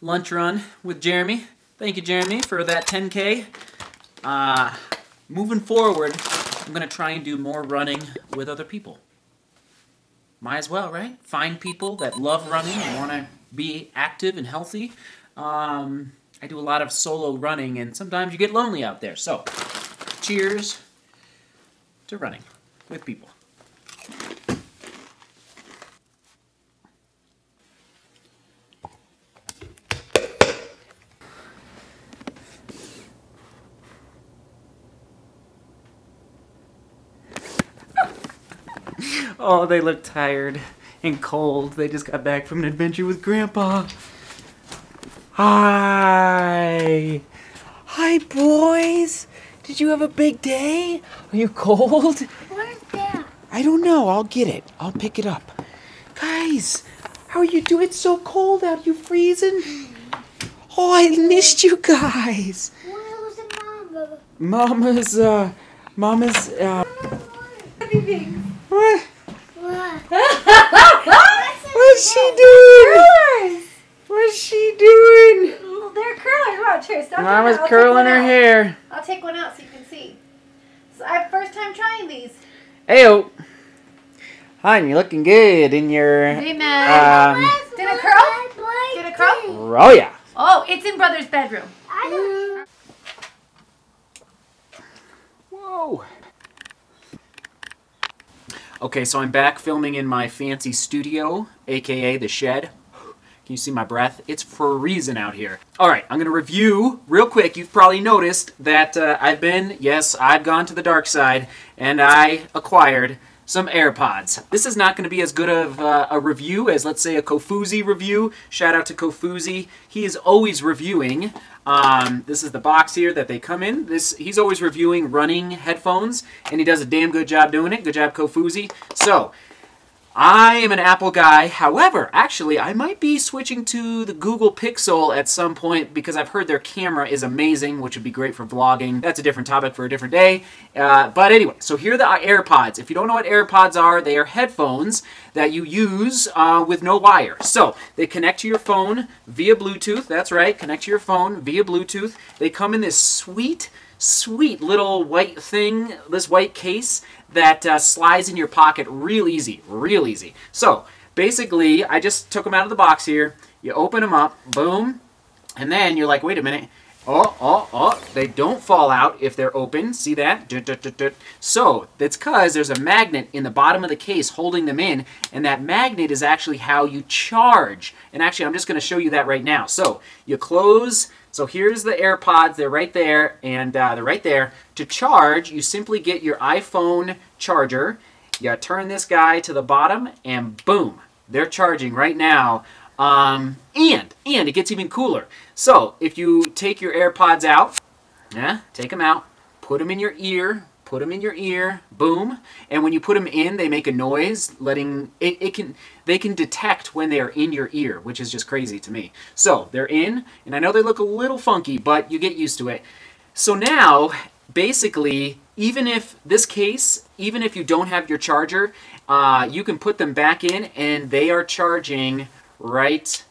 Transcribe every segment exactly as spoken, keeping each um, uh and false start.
lunch run with Jeremy. Thank you, Jeremy, for that ten K. Uh, moving forward, I'm going to try and do more running with other people. Might as well, right? Find people that love running and want to be active and healthy. Um, I do a lot of solo running, and sometimes you get lonely out there. So, cheers to running with people. Oh, they look tired and cold. They just got back from an adventure with Grandpa. Hi. Hi, boys. Did you have a big day? Are you cold? Where's Dad? I don't know. I'll get it. I'll pick it up. Guys, how are you doing? It's so cold out. You freezing? Oh, I missed you guys. Where's Mama? Mama's, uh, Mama's, uh... Everything. What? What's she doing? Curlers. What's she doing? Well, they're curlers. Watch here. Stop. Mama's curling her hair. I'll take one out so you can see. It's my first time trying these. Ayo. Hon, you're looking good in your. Hey, man. Um, Did it curl? Did it curl? Oh, yeah. Oh, it's in Brother's bedroom. I don't. Whoa. Okay, so I'm back filming in my fancy studio, aka the shed. Can you see my breath? It's freezing out here. All right, I'm gonna review real quick. You've probably noticed that uh, I've been, yes, I've gone to the dark side, and I acquired some AirPods. This is not gonna be as good of uh, a review as, let's say, a Kofuzi review. Shout out to Kofuzi. He is always reviewing. Um, this is the box here that they come in. This he's always reviewing running headphones, and he does a damn good job doing it. Good job, Kofuzi. So, I am an Apple guy. However, actually, I might be switching to the Google Pixel at some point because I've heard their camera is amazing, which would be great for vlogging. That's a different topic for a different day. Uh, but anyway, so here are the AirPods. If you don't know what AirPods are, they are headphones that you use uh, with no wire. So they connect to your phone via Bluetooth. That's right, connect to your phone via Bluetooth. They come in this sweet, sweet little white thing, this white case that uh, slides in your pocket real easy, real easy. So basically, I just took them out of the box here. You open them up, boom, and then you're like, wait a minute. Oh, oh, oh, they don't fall out if they're open. See that? Dut, dut, dut, dut. So that's because there's a magnet in the bottom of the case holding them in, and that magnet is actually how you charge. And actually, I'm just going to show you that right now. So you close. So here's the AirPods. They're right there, and uh, they're right there. To charge, you simply get your iPhone charger. You turn this guy to the bottom, and boom, they're charging right now. Um, and, and it gets even cooler. So if you take your AirPods out, yeah, take them out, put them in your ear, put them in your ear, boom. And when you put them in, they make a noise letting, it, it can, they can detect when they are in your ear, which is just crazy to me. So they're in, and I know they look a little funky, but you get used to it. So now, basically, even if this case, even if you don't have your charger, uh, you can put them back in and they are charging right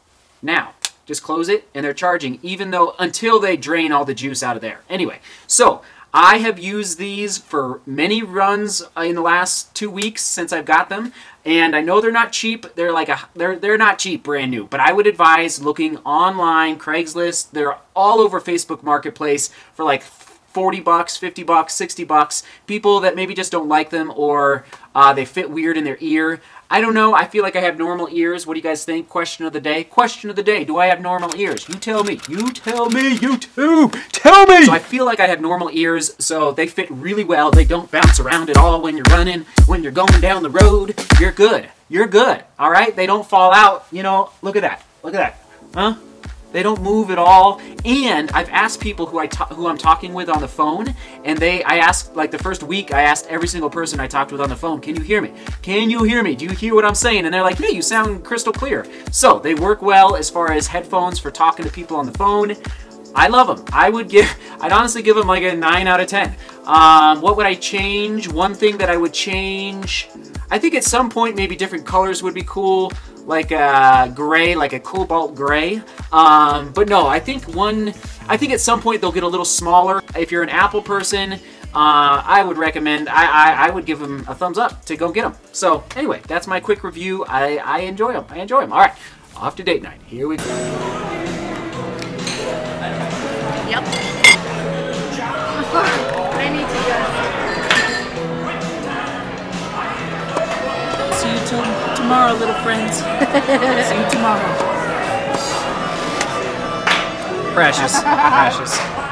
now. Just close it and they're charging, even though until they drain all the juice out of there. Anyway, so I have used these for many runs in the last two weeks since I've got them, and I know they're not cheap. They're like a they're they're not cheap, brand new. But I would advise looking online, Craigslist. They're all over Facebook Marketplace for like forty bucks, fifty bucks, sixty bucks. People that maybe just don't like them, or uh, they fit weird in their ear. I don't know. I feel like I have normal ears. What do you guys think? Question of the day. Question of the day. Do I have normal ears? You tell me. You tell me. You too. Tell me. So I feel like I have normal ears, so they fit really well. They don't bounce around at all when you're running, when you're going down the road. You're good. You're good. All right? They don't fall out. You know, look at that. Look at that. Huh? They don't move at all. And I've asked people who, I who I'm talking with on the phone, and they, I asked, like the first week, I asked every single person I talked with on the phone, can you hear me? Can you hear me? Do you hear what I'm saying? And they're like, yeah, you sound crystal clear. So they work well as far as headphones for talking to people on the phone. I love them. I would give, I'd honestly give them like a nine out of ten. Um, what would I change? One thing that I would change, I think at some point maybe different colors would be cool, like a gray, like a cobalt gray. Um, but no, I think one, I think at some point they'll get a little smaller. If you're an Apple person, Uh, I would recommend, I, I, I would give them a thumbs up to go get them. So anyway, that's my quick review. I, I enjoy them. I enjoy them. All right, off to date night. Here we go. Yep. I need to go. See you tomorrow, little friends. See you tomorrow. Precious. Precious.